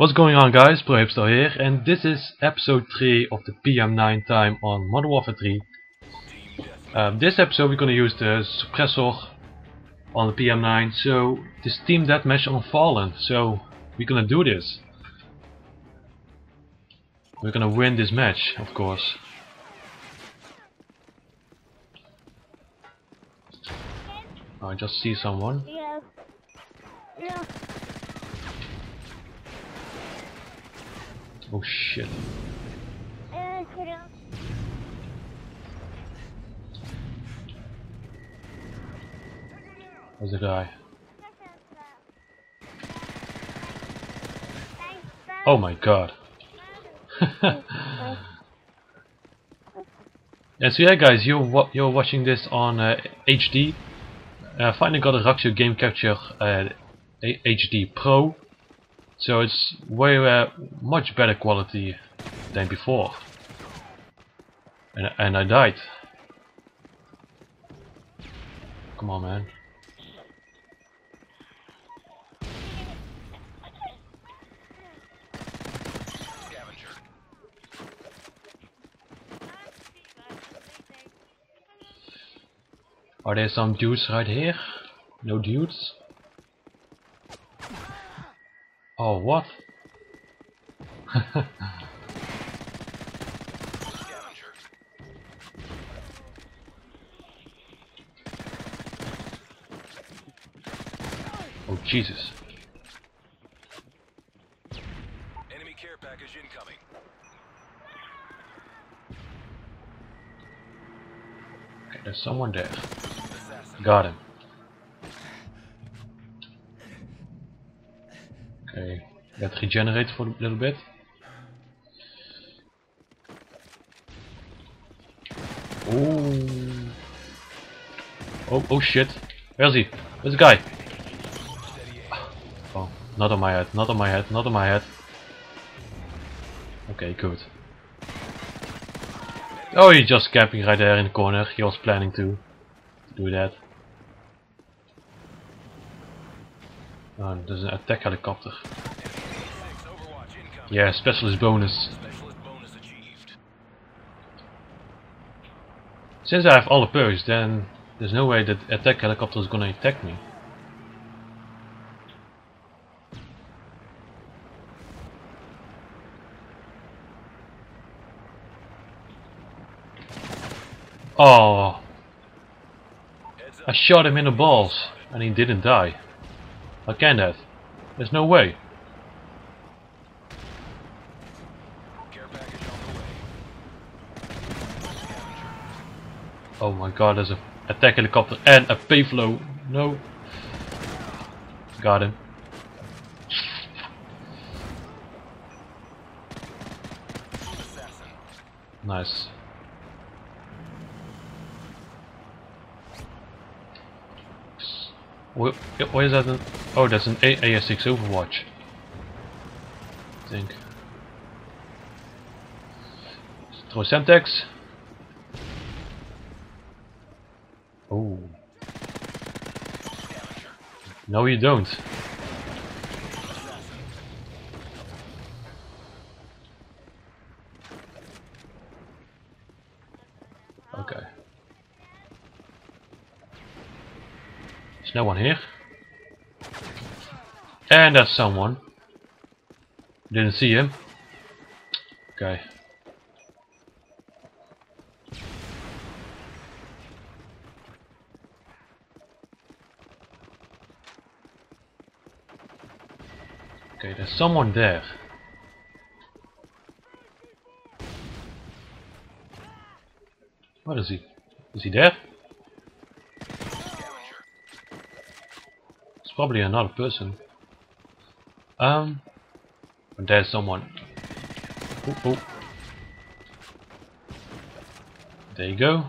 What's going on, guys? ProHipStar here, and this is episode 3 of the PM9 time on Modern Warfare 3. This episode we're gonna use the suppressor on the PM9, so this team deathmatch on Fallen. So we're gonna do this. We're gonna win this match, of course. I just see someone. Yeah. Oh shit. There's a guy. Oh my god. Yeah, so yeah guys, you're watching this on HD. Finally got a Roxio Game Capture HD Pro. So it's way much better quality than before, and I died. Come on, man. Are there some dudes right here? No dudes. Oh, what? Oh, Jesus. Enemy care package incoming. Okay, there's someone there. Got him. Okay, let's regenerate for a little bit. Oh, oh shit! Where's he? Where's the guy? Oh, not on my head! Not on my head! Not on my head! Okay, good. Oh, he's just camping right there in the corner. He was planning to do that. Oh, there's an attack helicopter. Yeah, specialist bonus. Since I have all the perks, then there's no way that attack helicopter is gonna attack me. Oh, I shot him in the balls and he didn't die. I can't have. There's no way. Oh my god, there's an attack helicopter and a payflow. No. Got him. Nice. What is that? Oh, that's an AASX Overwatch, I think. Let's throw Semtex. Oh. No, you don't. Okay. There's no one here. And that's someone. Didn't see him. Okay. Okay, there's someone there. What is he? Is he there? It's probably another person. There's someone. Oh, oh. There you go.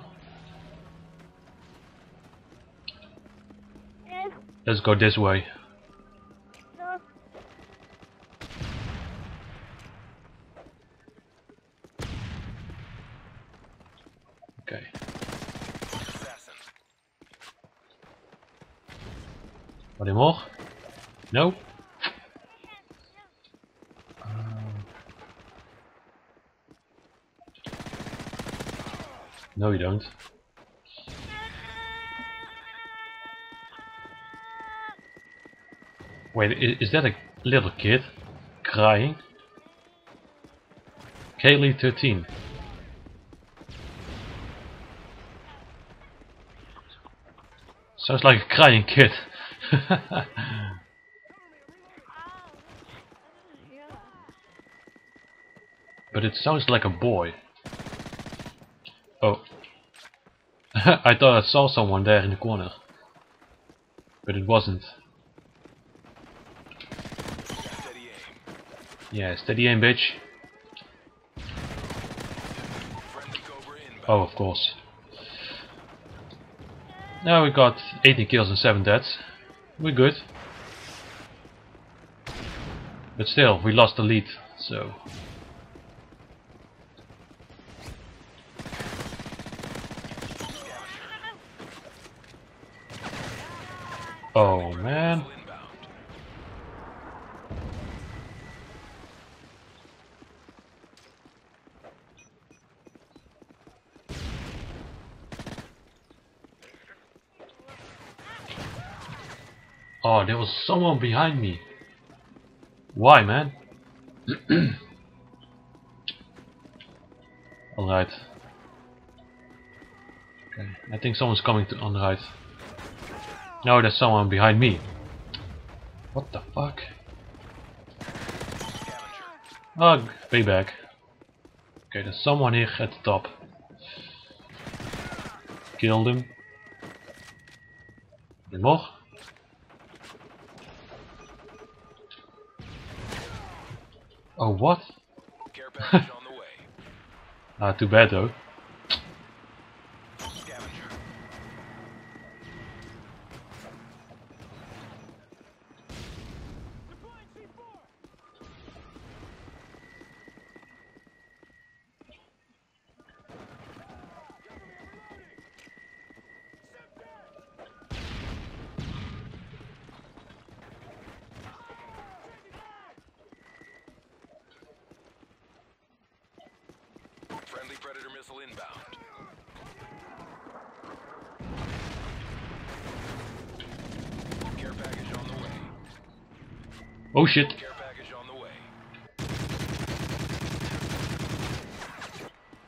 Let's go this way. Okay. Are there more? No. No, we don't. Wait, is that a little kid crying? Kaylee 13. Sounds like a crying kid. But it sounds like a boy. Oh. I thought I saw someone there in the corner. But it wasn't. Yeah, steady aim, bitch. Oh, of course. Now we got 18 kills and 7 deaths. We're good. But still, we lost the lead, so... Oh, man. Oh, there was someone behind me. Why, man? Alright. Okay, I think someone's coming on the right. No, there's someone behind me. What the fuck? Oh, payback. Okay, there's someone here at the top. Killed him. Any more? Oh, what? Ah, too bad though. Friendly Predator Missile inbound. Care package on the way. Oh shit. Care package on the way.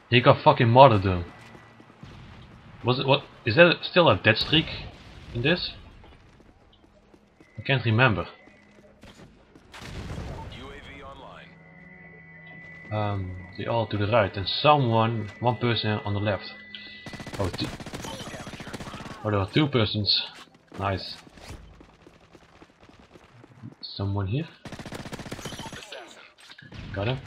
He got fucking martyred though. Was it what? Is that still a death streak in this? I can't remember. UAV online. They all to the right and someone, one person on the left. Oh, there are two persons. Nice. Someone here. Got him.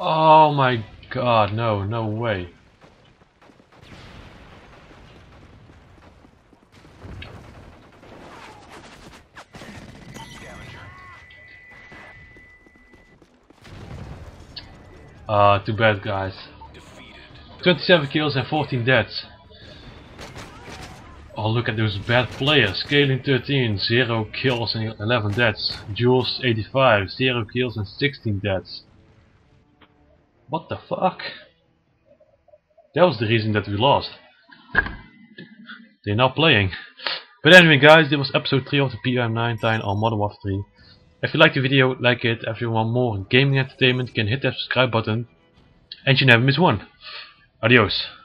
Oh my god, no, no way. Too bad, guys. 27 kills and 14 deaths. Oh, look at those bad players. Kaylee 13, 0 kills and 11 deaths. Jules 85, 0 kills and 16 deaths. What the fuck? That was the reason that we lost. They're not playing. But anyway, guys, this was episode 3 of the PM9 on Modern Warfare 3. If you like the video, like it. If you want more gaming entertainment, you can hit that subscribe button and you never miss one. Adios.